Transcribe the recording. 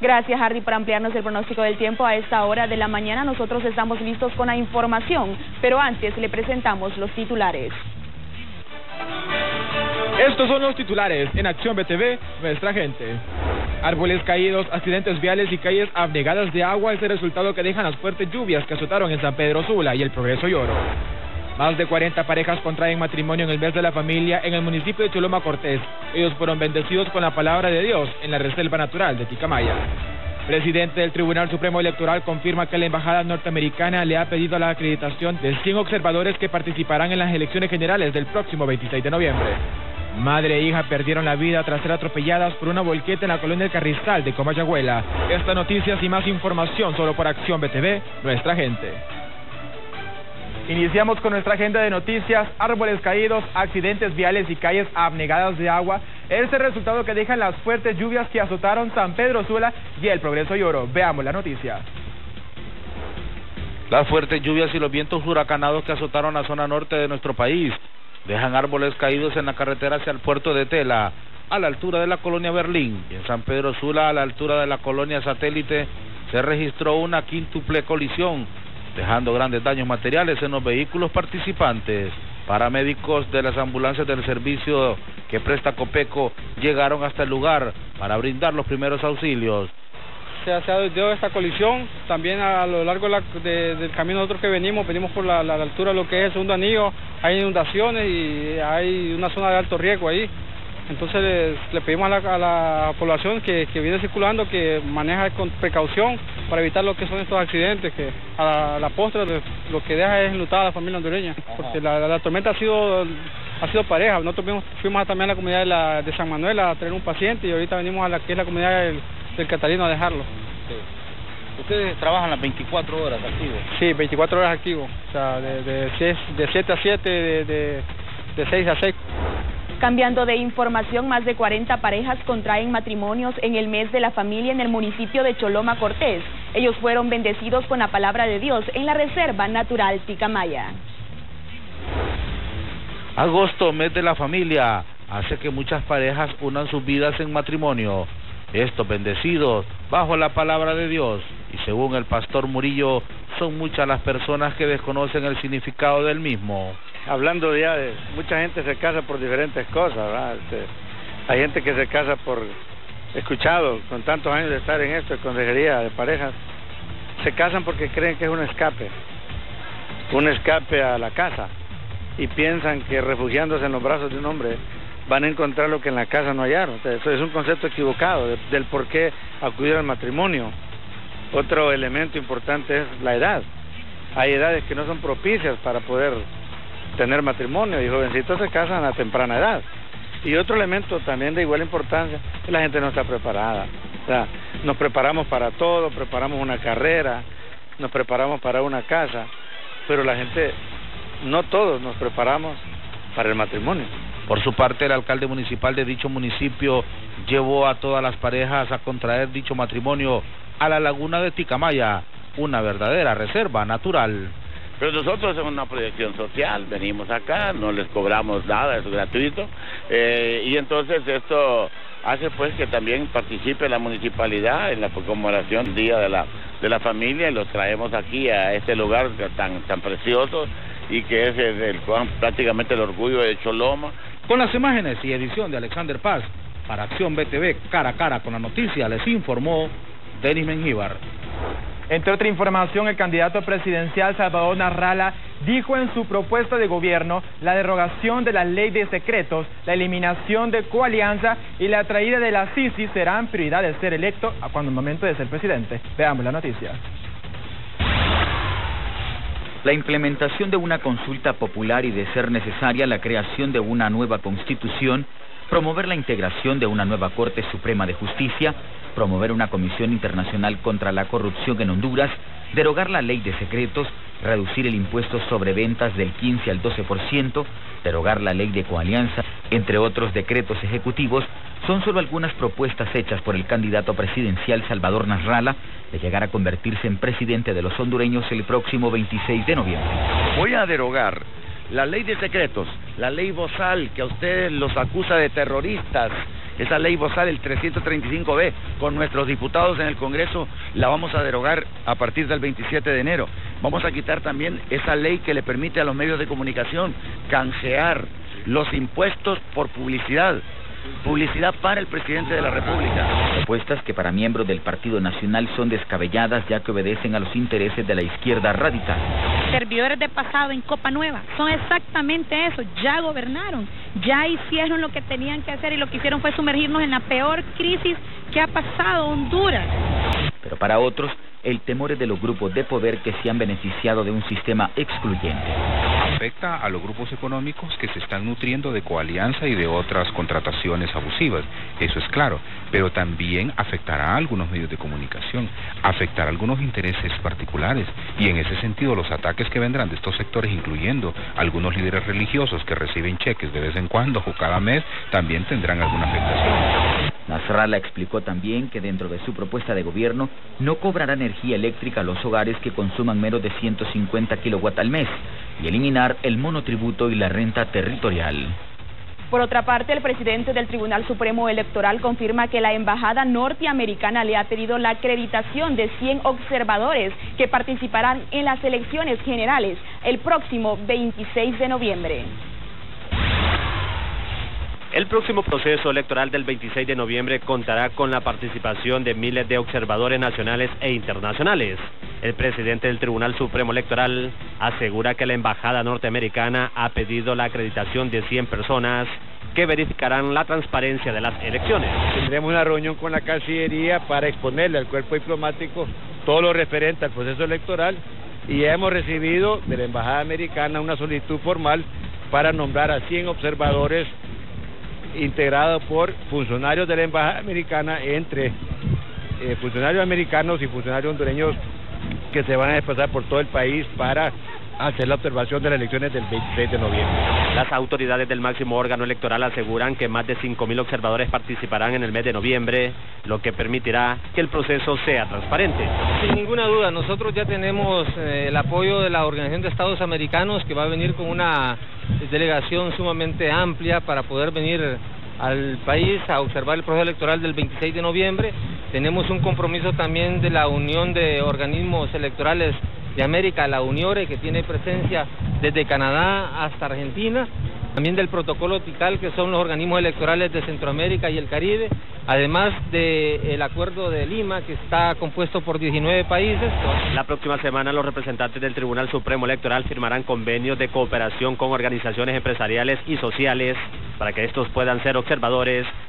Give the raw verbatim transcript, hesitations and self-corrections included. Gracias, Hardy, por ampliarnos el pronóstico del tiempo a esta hora de la mañana. Nosotros estamos listos con la información, pero antes le presentamos los titulares. Estos son los titulares en Acción B T V, nuestra gente. Árboles caídos, accidentes viales y calles abnegadas de agua es el resultado que dejan las fuertes lluvias que azotaron en San Pedro Sula y El Progreso Yoro. Más de cuarenta parejas contraen matrimonio en el mes de la familia en el municipio de Choloma Cortés. Ellos fueron bendecidos con la palabra de Dios en la Reserva Natural de Ticamaya. Presidente del Tribunal Supremo Electoral confirma que la Embajada Norteamericana le ha pedido la acreditación de cien observadores que participarán en las elecciones generales del próximo veintiséis de noviembre. Madre e hija perdieron la vida tras ser atropelladas por una volqueta en la colonia El Carrizal de Comayagüela. Estas noticias y más información solo por Acción B T V, nuestra gente. Iniciamos con nuestra agenda de noticias. Árboles caídos, accidentes viales y calles abnegadas de agua. Este es el resultado que dejan las fuertes lluvias que azotaron San Pedro Sula y El Progreso Yoro. Veamos la noticia. Las fuertes lluvias y los vientos huracanados que azotaron la zona norte de nuestro país dejan árboles caídos en la carretera hacia el puerto de Tela, a la altura de la colonia Berlín, y en San Pedro Sula, a la altura de la colonia Satélite, se registró una quíntuple colisión, dejando grandes daños materiales en los vehículos participantes. Paramédicos de las ambulancias del servicio que presta Copeco llegaron hasta el lugar para brindar los primeros auxilios. Se ha dado esta colisión, también a lo largo de la, de, del camino nosotros que venimos, venimos por la, la altura de lo que es el segundo anillo, hay inundaciones y hay una zona de alto riesgo ahí. Entonces les, le pedimos a la, a la población que, que viene circulando, que maneja con precaución para evitar lo que son estos accidentes, que a la postre lo que deja es enlutada a la familia hondureña, porque la, la, la tormenta ha sido, ha sido pareja. Nosotros fuimos, fuimos también a la comunidad de, la, de San Manuel a traer un paciente y ahorita venimos a la que es la comunidad del, del Catalino a dejarlo. Sí. ¿Ustedes trabajan las veinticuatro horas activos? Sí, veinticuatro horas activos, o sea, de, de, de siete a siete, de, de, de seis a seis. Cambiando de información, más de cuarenta parejas contraen matrimonios en el mes de la familia en el municipio de Choloma Cortés. Ellos fueron bendecidos con la palabra de Dios en la Reserva Natural Ticamaya. Agosto, mes de la familia, hace que muchas parejas unan sus vidas en matrimonio. Estos bendecidos bajo la palabra de Dios, y según el pastor Murillo, son muchas las personas que desconocen el significado del mismo. Hablando ya de mucha gente se casa por diferentes cosas, ¿verdad? Este, hay gente que se casa por escuchado, con tantos años de estar en esto, de consejería de parejas, se casan porque creen que es un escape, un escape a la casa, y piensan que refugiándose en los brazos de un hombre van a encontrar lo que en la casa no hallaron. O sea, eso es un concepto equivocado de, del por qué acudir al matrimonio. Otro elemento importante es la edad. Hay edades que no son propicias para poder tener matrimonio y jovencitos se casan a temprana edad. Y otro elemento también de igual importancia es que la gente no está preparada. O sea, nos preparamos para todo, preparamos una carrera, nos preparamos para una casa, pero la gente, no todos nos preparamos para el matrimonio. Por su parte, el alcalde municipal de dicho municipio llevó a todas las parejas a contraer dicho matrimonio a la laguna de Ticamaya, una verdadera reserva natural. Pero nosotros somos una proyección social, venimos acá, no les cobramos nada, es gratuito, eh, y entonces esto hace pues que también participe la municipalidad en la conmemoración del Día de la, de la Familia, y los traemos aquí a este lugar tan, tan precioso y que es el, el, prácticamente el orgullo de Choloma. Con las imágenes y edición de Alexander Paz, para Acción B T V, cara a cara con la noticia, les informó Dennis Menjívar. Entre otra información, el candidato presidencial Salvador Nasralla dijo en su propuesta de gobierno la derogación de la ley de secretos, la eliminación de coalianza y la traída de la C I C I H serán prioridad de ser electo cuando el momento de ser presidente. Veamos la noticia. La implementación de una consulta popular y de ser necesaria la creación de una nueva constitución, promover la integración de una nueva Corte Suprema de Justicia, promover una Comisión Internacional contra la Corrupción en Honduras, derogar la ley de secretos, reducir el impuesto sobre ventas del quince al doce por ciento, derogar la ley de coalianza, entre otros decretos ejecutivos, son solo algunas propuestas hechas por el candidato presidencial Salvador Nasralla de llegar a convertirse en presidente de los hondureños el próximo veintiséis de noviembre. Voy a derogar la ley de secretos, la ley Bozal, que a ustedes los acusa de terroristas, esa ley Bozal, el trescientos treinta y cinco B, con nuestros diputados en el Congreso, la vamos a derogar a partir del veintisiete de enero. Vamos a quitar también esa ley que le permite a los medios de comunicación canjear los impuestos por publicidad. Publicidad para el presidente de la República. Propuestas que para miembros del Partido Nacional son descabelladas, ya que obedecen a los intereses de la izquierda radical. Servidores de pasado en Copa Nueva son exactamente eso, ya gobernaron, ya hicieron lo que tenían que hacer, y lo que hicieron fue sumergirnos en la peor crisis que ha pasado Honduras. Pero para otros, el temor es de los grupos de poder que se han beneficiado de un sistema excluyente. Afecta a los grupos económicos que se están nutriendo de coalianza y de otras contrataciones abusivas, eso es claro, pero también afectará a algunos medios de comunicación, afectará a algunos intereses particulares, y en ese sentido los ataques que vendrán de estos sectores, incluyendo algunos líderes religiosos que reciben cheques de vez en cuando o cada mes, también tendrán alguna afectación. Nasralla explicó también que dentro de su propuesta de gobierno no cobrará energía eléctrica a los hogares que consuman menos de ciento cincuenta kilowatts al mes, y eliminar el monotributo y la renta territorial. Por otra parte, el presidente del Tribunal Supremo Electoral confirma que la Embajada Norteamericana le ha pedido la acreditación de cien observadores que participarán en las elecciones generales el próximo veintiséis de noviembre. El próximo proceso electoral del veintiséis de noviembre contará con la participación de miles de observadores nacionales e internacionales. El presidente del Tribunal Supremo Electoral asegura que la Embajada Norteamericana ha pedido la acreditación de cien personas que verificarán la transparencia de las elecciones. Tendremos una reunión con la Cancillería para exponerle al cuerpo diplomático todo lo referente al proceso electoral, y ya hemos recibido de la Embajada Americana una solicitud formal para nombrar a cien observadores integrado por funcionarios de la Embajada Americana, entre eh, funcionarios americanos y funcionarios hondureños, que se van a desplazar por todo el país para hacer la observación de las elecciones del veintiséis de noviembre. Las autoridades del máximo órgano electoral aseguran que más de cinco mil observadores participarán en el mes de noviembre, lo que permitirá que el proceso sea transparente. Sin ninguna duda, nosotros ya tenemos eh, el apoyo de la Organización de Estados Americanos, que va a venir con una delegación sumamente amplia para poder venir al país a observar el proceso electoral del veintiséis de noviembre. Tenemos un compromiso también de la Unión de Organismos Electorales De América, la UNIORE, que tiene presencia desde Canadá hasta Argentina, también del protocolo TICAL, que son los organismos electorales de Centroamérica y el Caribe, además del Acuerdo de Lima, que está compuesto por diecinueve países. La próxima semana los representantes del Tribunal Supremo Electoral firmarán convenios de cooperación con organizaciones empresariales y sociales para que estos puedan ser observadores